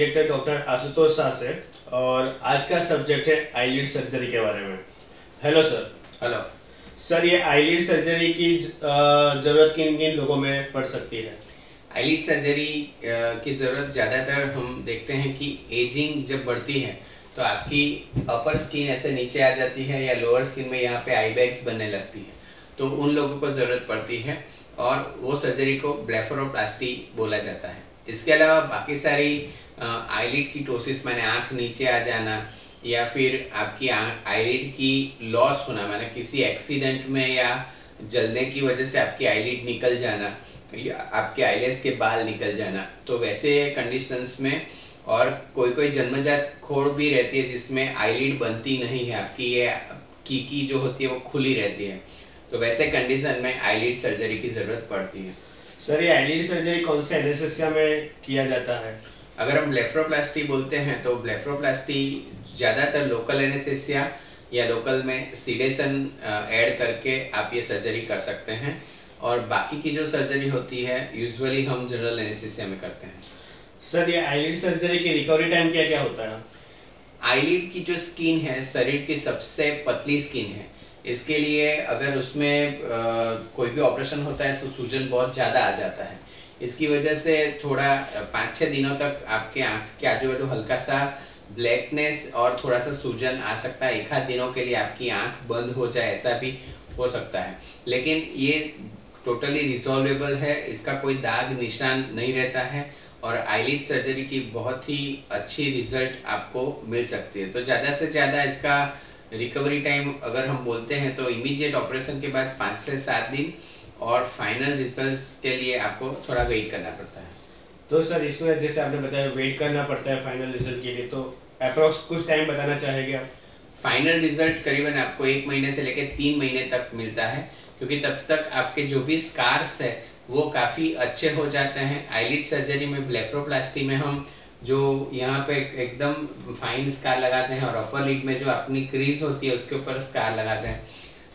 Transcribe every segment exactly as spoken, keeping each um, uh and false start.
Director doctor Ashutosh Shah से और आज का सब्जेक्ट है आईलिड सर्जरी के बारे में। Hello sir. हेलो सर, ये आईलिड सर्जरी की ज़रूरत किन किन लोगों में पड़ सकती है? आईलिड सर्जरी की ज़रूरत ज़्यादातर हम देखते हैं कि एजिंग जब बढ़ती है तो आपकी अपर स्किन ऐसे नीचे आ जाती है या लोअर स्किन में यहाँ पे आई बैग्स बनने लगती है, तो उन लोगों को ज़रूरत पड़ती है और वो सर्जरी को ब्लेफरोप्लास्टी बोला जाता है। इसके अलावा बाकी सारी आईलिड की टोसिस माने आँख नीचे आ जाना या फिर आपकी आईलिड की लॉस होना माने किसी एक्सीडेंट में या जलने की वजह से आपकी आईलिड निकल जाना या आपके आईलेस के बाल निकल जाना, तो वैसे कंडीशंस में और कोई कोई जन्मजात खोड़ भी रहती है जिसमें आईलिड बनती नहीं है, आपकी ये कीकी जो होती है वो खुली रहती है, तो वैसे कंडीशन में आईलिड सर्जरी की ज़रूरत पड़ती है। सर, ये आईलिड सर्जरी कौन से एनेस्थीसिया में किया जाता है? अगर हम ब्लेफरोप्लास्टी बोलते हैं तो ब्लेफरोप्लास्टी ज़्यादातर लोकल एनेस्थीसिया या लोकल में सीडेशन ऐड करके आप ये सर्जरी कर सकते हैं और बाकी की जो सर्जरी होती है यूजुअली हम जनरल एनेस्थीसिया में करते हैं। सर, ये आईलिड सर्जरी की रिकवरी टाइम क्या क्या होता है? आईलिड की जो स्किन है शरीर की सबसे पतली स्किन है, इसके लिए अगर उसमें आ, कोई भी ऑपरेशन होता है तो सूजन बहुत ज़्यादा आ जाता है। इसकी वजह से थोड़ा पाँच छः दिनों तक आपके आँख के आजू बाजू हल्का सा ब्लैकनेस और थोड़ा सा सूजन आ सकता है। एक आध दिनों के लिए आपकी आँख बंद हो जाए ऐसा भी हो सकता है, लेकिन ये टोटली रिजॉल्वेबल है, इसका कोई दाग निशान नहीं रहता है और आईलिड सर्जरी की बहुत ही अच्छी रिजल्ट आपको मिल सकती है। तो ज़्यादा से ज़्यादा इसका रिकवरी टाइम अगर हम बोलते हैं तो इमीडिएट ऑपरेशन के बाद पाँच से सात दिन और फाइनल रिजल्ट्स के लिए आपको थोड़ा वेट करना पड़ता है। तो सर, इसमें जैसे आपने बताया वेट करना पड़ता है फाइनल रिजल्ट के लिए, तो अप्रॉक्स कुछ टाइम बताना चाहेंगे आप? फाइनल रिजल्ट करीबन आपको एक महीने से लेकर तीन महीने तक मिलता है, क्योंकि तब तक आपके जो भी स्कार्स है वो काफ़ी अच्छे हो जाते हैं। आईलिड सर्जरी में ब्लेफरोप्लास्टी में हम जो यहाँ पे एकदम फाइन स्कार लगाते हैं और अपर लिड में जो अपनी क्रीज होती है उसके ऊपर स्कार लगाते हैं,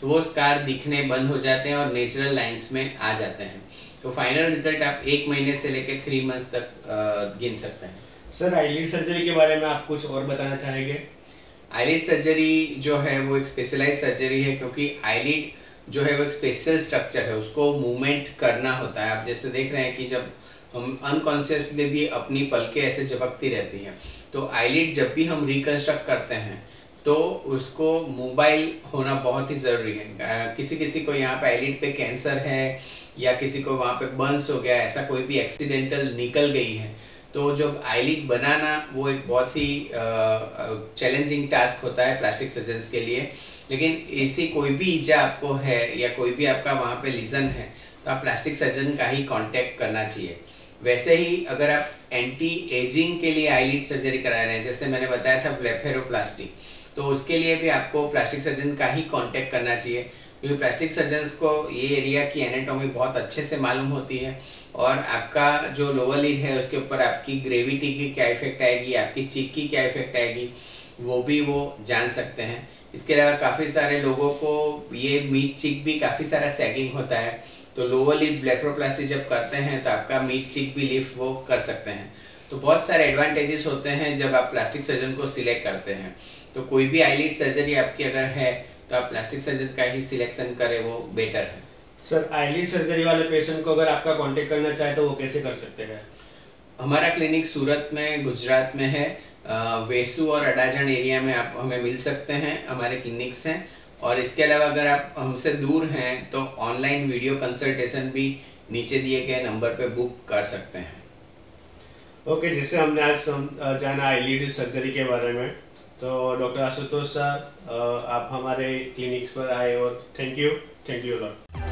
तो वो स्कार दिखने बंद हो जाते हैं और नेचुरल लाइंस में आ जाते हैं। तो फाइनल रिजल्ट आप एक महीने से लेकर थ्री मंथ्स तक गिन सकते हैं। सर, आईलिड सर्जरी के बारे में आप कुछ और बताना चाहेंगे? आईलिड सर्जरी जो है वो एक स्पेशलाइज सर्जरी है, क्योंकि आईलिड जो है वो एक स्पेशल स्ट्रक्चर है, उसको मूवमेंट करना होता है। आप जैसे देख रहे हैं कि जब हम अनकॉन्शियसली भी अपनी पलकें ऐसे झपकती रहती हैं, तो आईलिड जब भी हम रिकन्स्ट्रक्ट करते हैं तो उसको मोबाइल होना बहुत ही ज़रूरी है। किसी किसी को यहाँ पे आईलिड पे कैंसर है या किसी को वहाँ पे बर्न्स हो गया, ऐसा कोई भी एक्सीडेंटल निकल गई है, तो जब आईलिड बनाना वो एक बहुत ही चैलेंजिंग टास्क होता है प्लास्टिक सर्जन्स के लिए। लेकिन ऐसी कोई भी ईजा आपको है या कोई भी आपका वहाँ पर लीजन है तो आप प्लास्टिक सर्जन का ही कॉन्टैक्ट करना चाहिए। वैसे ही अगर आप एंटी एजिंग के लिए आईलिड सर्जरी करा रहे हैं, जैसे मैंने बताया था ब्लेफेरोप्लास्टी, तो उसके लिए भी आपको प्लास्टिक सर्जन का ही कांटेक्ट करना चाहिए, क्योंकि प्लास्टिक सर्जन्स को ये एरिया की एनाटॉमी बहुत अच्छे से मालूम होती है और आपका जो लोअर लिड है उसके ऊपर आपकी ग्रेविटी की क्या इफेक्ट आएगी, आपकी चीक की क्या इफेक्ट आएगी, वो भी वो जान सकते हैं। इसके अलावा काफ़ी सारे लोगों को ये मीट चीक भी काफ़ी सारा सैगिंग होता है, तो लोअर लिड ब्लेफरोप्लास्टी जब करते हैं तो आपका मीट चीक भी लिफ्ट वो कर सकते हैं। तो बहुत सारे एडवांटेजेस होते हैं जब आप प्लास्टिक सर्जन को सिलेक्ट करते हैं। तो कोई भी आईलिड सर्जरी आपकी अगर है तो आप प्लास्टिक सर्जन का ही सिलेक्शन करें, वो बेटर है। सर, आईलिड सर्जरी वाले पेशेंट को अगर आपका कांटेक्ट करना चाहे तो वो कैसे कर सकते हैं? हमारा क्लिनिक सूरत में गुजरात में है, वेसू और अडाजन एरिया में आप हमें मिल सकते हैं, हमारे क्लिनिक्स हैं। और इसके अलावा अगर आप हमसे दूर हैं तो ऑनलाइन वीडियो कंसल्टेशन भी नीचे दिए गए नंबर पे बुक कर सकते हैं। ओके, जैसे हमने आज जाना आईलिड सर्जरी के बारे में, तो डॉक्टर आशुतोष सर आप हमारे क्लिनिक्स पर आए और thank you thank you lot.